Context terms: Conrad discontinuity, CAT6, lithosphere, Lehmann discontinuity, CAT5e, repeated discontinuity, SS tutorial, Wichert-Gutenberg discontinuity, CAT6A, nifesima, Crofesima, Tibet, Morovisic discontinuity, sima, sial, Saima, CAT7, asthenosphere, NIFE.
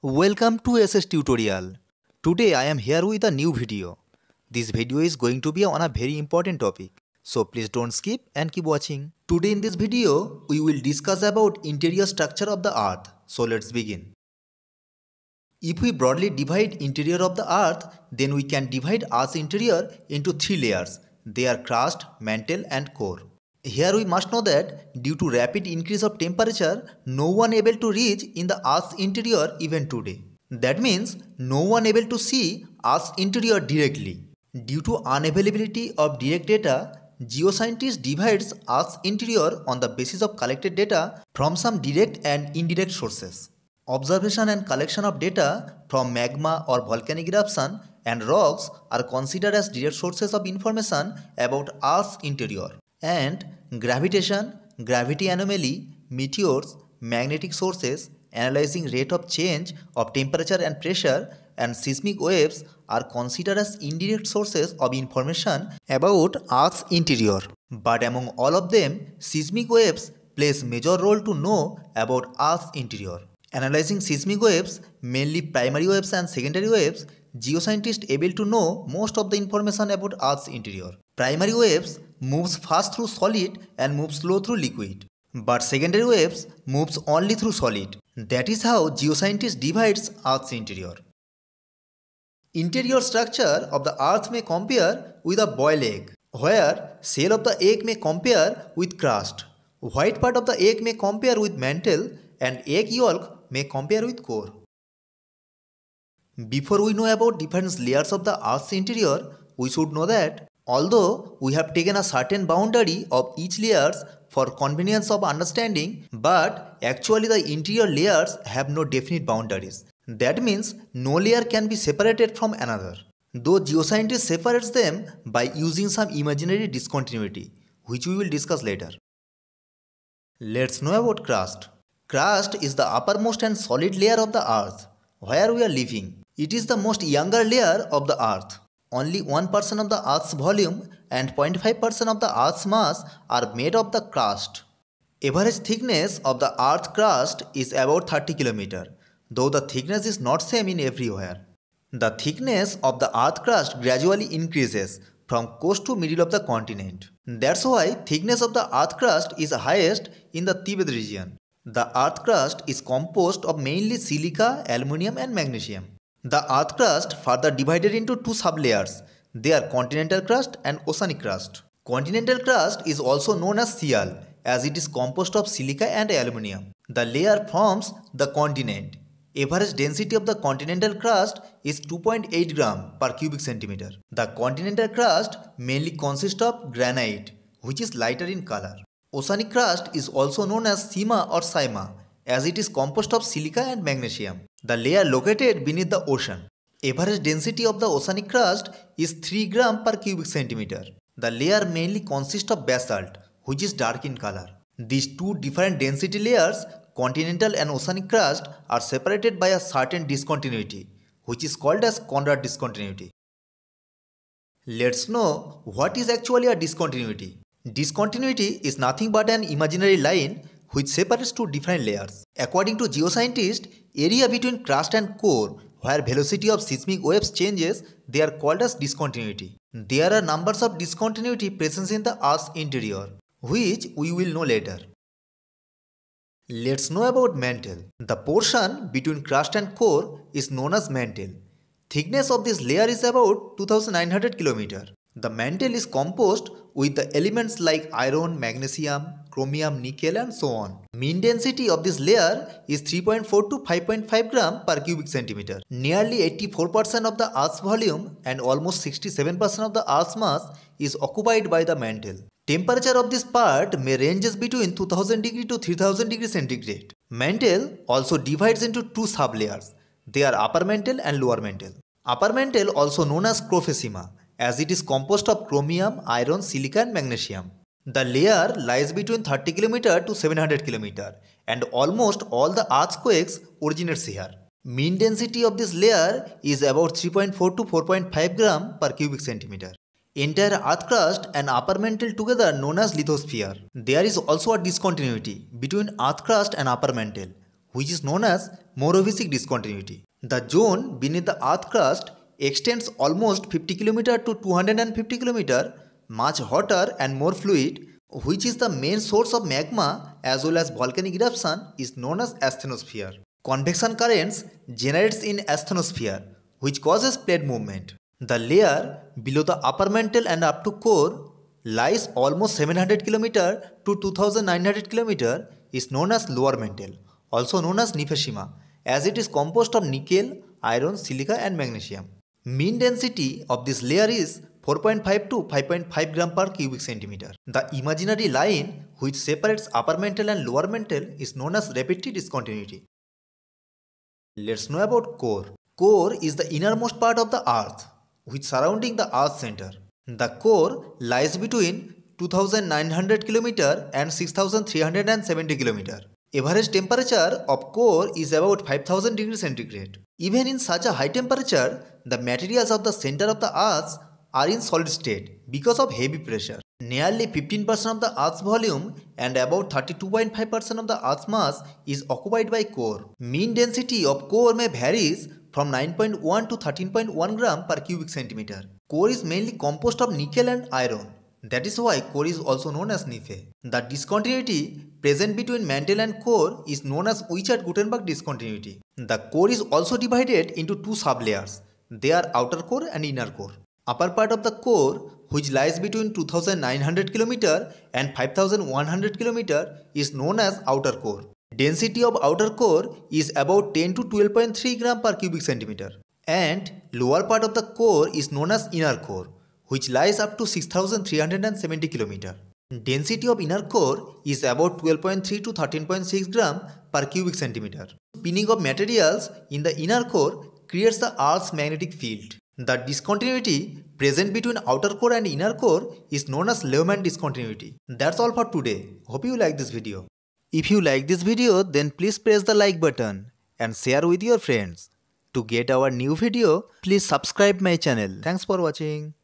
Welcome to SS tutorial. Today I am here with a new video. This video is going to be on a very important topic. So please don't skip and keep watching. Today in this video we will discuss about interior structure of the earth. So let's begin. If we broadly divide interior of the earth, then we can divide earth's interior into three layers. They are crust, mantle and core. Here we must know that due to rapid increase of temperature, no one able to reach in the Earth's interior even today. That means no one able to see Earth's interior directly. Due to unavailability of direct data, geoscientists divides Earth's interior on the basis of collected data from some direct and indirect sources. Observation and collection of data from magma or volcanic eruption and rocks are considered as direct sources of information about Earth's interior. And gravitation, gravity anomaly, meteors, magnetic sources, analyzing rate of change of temperature and pressure, and seismic waves are considered as indirect sources of information about Earth's interior. But among all of them, seismic waves plays major role to know about Earth's interior. Analyzing seismic waves, mainly primary waves and secondary waves, geoscientists able to know most of the information about Earth's interior. Primary waves moves fast through solid and moves slow through liquid. But secondary waves moves only through solid. That is how geoscientists divides Earth's interior. Interior structure of the Earth may compare with a boiled egg, where shell of the egg may compare with crust, white part of the egg may compare with mantle, and egg yolk may compare with core. Before we know about different layers of the Earth's interior, we should know that although we have taken a certain boundary of each layers for convenience of understanding, but actually the interior layers have no definite boundaries. That means no layer can be separated from another. Though geoscientists separates them by using some imaginary discontinuity, which we will discuss later. Let's know about crust. Crust is the uppermost and solid layer of the earth, where we are living. It is the most younger layer of the earth. Only 1% of the Earth's volume and 0.5% of the Earth's mass are made of the crust. Average thickness of the Earth's crust is about 30 km, though the thickness is not same in everywhere. The thickness of the Earth's crust gradually increases from coast to middle of the continent. That's why thickness of the Earth's crust is highest in the Tibet region. The Earth's crust is composed of mainly silica, aluminium and magnesium. The Earth crust further divided into two sublayers. They are continental crust and oceanic crust. Continental crust is also known as sial, as it is composed of silica and aluminium. The layer forms the continent. Average density of the continental crust is 2.8 gram per cubic centimeter. The continental crust mainly consists of granite, which is lighter in color. Oceanic crust is also known as sima or saima, as it is composed of silica and magnesium. The layer located beneath the ocean. Average density of the oceanic crust is 3 gram per cubic centimeter. The layer mainly consists of basalt, which is dark in color. These two different density layers, continental and oceanic crust, are separated by a certain discontinuity, which is called as Conrad discontinuity. Let's know what is actually a discontinuity. Discontinuity is nothing but an imaginary line which separates two different layers. According to geoscientists, area between crust and core where velocity of seismic waves changes, they are called as discontinuity. There are numbers of discontinuity present in the Earth's interior, which we will know later. Let's know about mantle. The portion between crust and core is known as mantle. Thickness of this layer is about 2900 km. The mantle is composed with the elements like iron, magnesium, chromium, nickel and so on. Mean density of this layer is 3.4 to 5.5 gram per cubic centimeter. Nearly 84% of the Earth's volume and almost 67% of the Earth's mass is occupied by the mantle. Temperature of this part may ranges between 2000 degree to 3000 degree centigrade. Mantle also divides into two sublayers. They are upper mantle and lower mantle. Upper mantle also known as Crofesima, as it is composed of chromium, iron, silica and magnesium. The layer lies between 30 km to 700 km and almost all the earthquakes originate here. Mean density of this layer is about 3.4 to 4.5 gram per cubic centimeter. Entire earth crust and upper mantle together known as lithosphere. There is also a discontinuity between earth crust and upper mantle, which is known as Morovisic discontinuity. The zone beneath the earth crust extends almost 50 km to 250 km, much hotter and more fluid, which is the main source of magma as well as volcanic eruption, is known as asthenosphere. Convection currents generates in asthenosphere, which causes plate movement. The layer below the upper mantle and up to core lies almost 700 km to 2900 km, is known as lower mantle, also known as nifesima, as it is composed of nickel, iron, silica and magnesium. Mean density of this layer is 4.5 to 5.5 gram per cubic centimeter. The imaginary line which separates upper mantle and lower mantle is known as repeated discontinuity. Let's know about core. Core is the innermost part of the earth, which surrounding the earth center. The core lies between 2900 km and 6370 km. Average temperature of core is about 5000 degrees centigrade. Even in such a high temperature, the materials of the center of the earth are in solid state because of heavy pressure. Nearly 15% of the earth's volume and about 32.5% of the earth's mass is occupied by core. Mean density of core may varies from 9.1 to 13.1 gram per cubic centimeter. Core is mainly composed of nickel and iron. That is why core is also known as NIFE. The discontinuity present between mantle and core is known as Wichert-Gutenberg discontinuity. The core is also divided into two sublayers. They are outer core and inner core. Upper part of the core, which lies between 2900 km and 5100 km, is known as outer core. Density of outer core is about 10 to 12.3 gram per cubic centimeter. And lower part of the core is known as inner core, which lies up to 6370 km. Density of inner core is about 12.3 to 13.6 gram per cubic centimeter. Spinning of materials in the inner core creates the Earth's magnetic field. The discontinuity present between outer core and inner core is known as Lehmann discontinuity. That's all for today. Hope you like this video. If you like this video, then please press the like button and share with your friends. To get our new video, please subscribe my channel. Thanks for watching.